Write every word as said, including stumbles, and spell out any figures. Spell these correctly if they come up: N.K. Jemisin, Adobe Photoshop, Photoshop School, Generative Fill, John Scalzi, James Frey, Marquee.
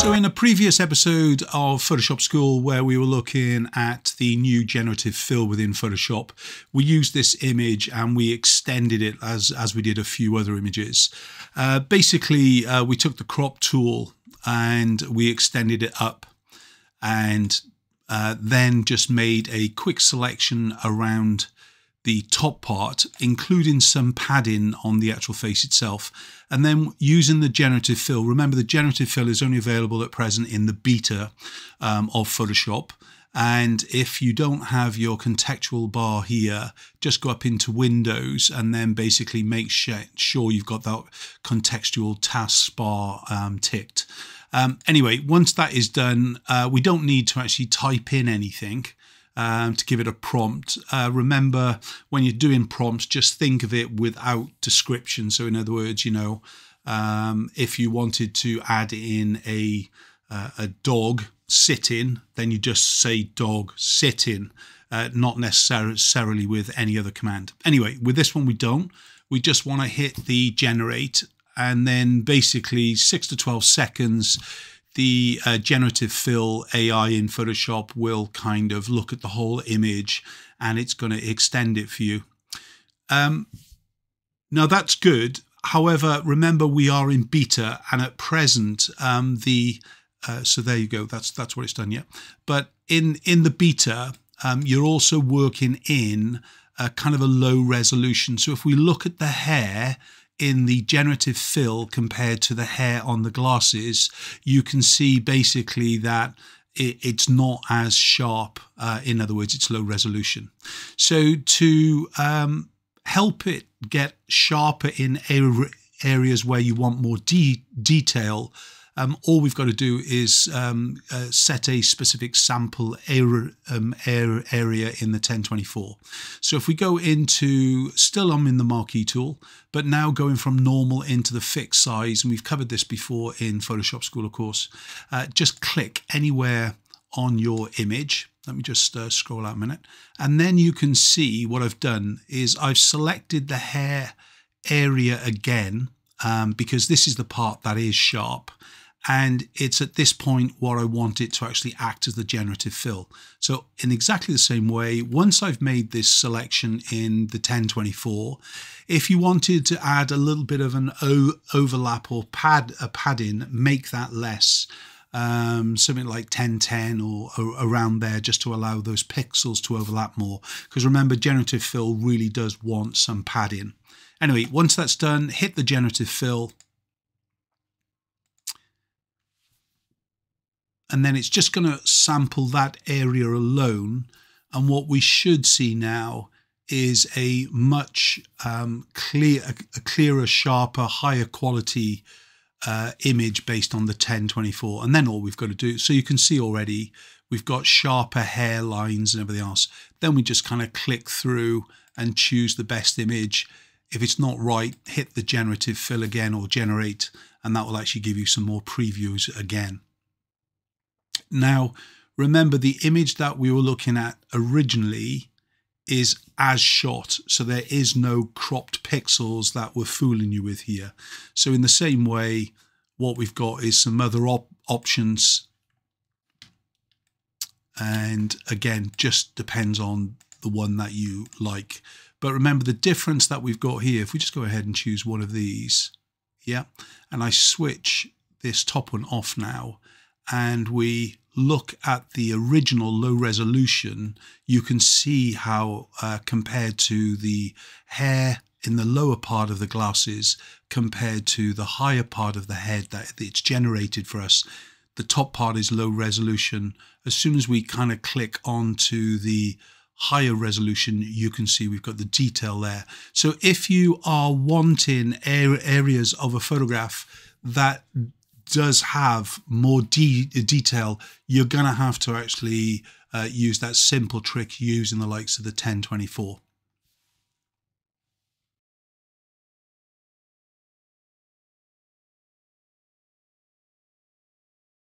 So in a previous episode of Photoshop School, where we were looking at the new generative fill within Photoshop, we used this image and we extended it as, as we did a few other images. Uh, basically, uh, we took the crop tool and we extended it up and uh, then just made a quick selection around the top part, including some padding on the actual face itself, and then using the generative fill. Remember, the generative fill is only available at present in the beta um, of Photoshop, and if you don't have your contextual bar here, just go up into Windows and then basically make sure you've got that contextual taskbar um, ticked. Um, anyway, once that is done, uh, we don't need to actually type in anything. Um, to give it a prompt. Uh, remember, when you're doing prompts, just think of it without description. So in other words, you know, um, if you wanted to add in a, uh, a dog sitting, then you just say dog sitting, uh, not necessarily with any other command. Anyway, with this one, we don't. We just want to hit the generate, and then basically six to twelve seconds, the uh, generative fill A I in Photoshop will kind of look at the whole image and it's going to extend it for you. Um, now that's good. However, remember, we are in beta, and at present um, the uh, so there you go. That's that's what it's done. Yeah, but in in the beta, um, you're also working in a kind of a low resolution. So if we look at the hair in the generative fill compared to the hair on the glasses, you can see basically that it, it's not as sharp. Uh, in other words, it's low resolution. So to um, help it get sharper in areas where you want more de detail, um, all we've got to do is um, uh, set a specific sample area, um, area in the ten twenty-four. So if we go into, still I'm in the Marquee tool, but now going from normal into the fixed size, and we've covered this before in Photoshop School, of course, uh, just click anywhere on your image. Let me just uh, scroll out a minute. And then you can see what I've done is I've selected the hair area again, um, because this is the part that is sharp. And it's at this point where I want it to actually act as the generative fill. So in exactly the same way, once I've made this selection in the ten twenty-four, if you wanted to add a little bit of an overlap or pad a padding, make that less, um, something like ten ten or, or around there, just to allow those pixels to overlap more. Because remember, generative fill really does want some padding. Anyway, once that's done, hit the generative fill. And then it's just going to sample that area alone. And what we should see now is a much um, clear, a clearer, sharper, higher quality uh, image based on the ten twenty-four. And then all we've got to do, so you can see already, we've got sharper hair lines and everything else. Then we just kind of click through and choose the best image. If it's not right, hit the generative fill again or generate, and that will actually give you some more previews again. Now, remember, the image that we were looking at originally is as shot. So there is no cropped pixels that we're fooling you with here. So in the same way, what we've got is some other op options. And again, just depends on the one that you like. But remember the difference that we've got here. If we just go ahead and choose one of these. Yeah. And I switch this top one off now, and we look at the original low resolution, you can see how uh, compared to the hair in the lower part of the glasses, compared to the higher part of the head that it's generated for us, the top part is low resolution. As soon as we kind of click onto the higher resolution, you can see we've got the detail there. So if you are wanting areas of a photograph that does have more de detail, you're going to have to actually uh, use that simple trick using the likes of the ten twenty-four.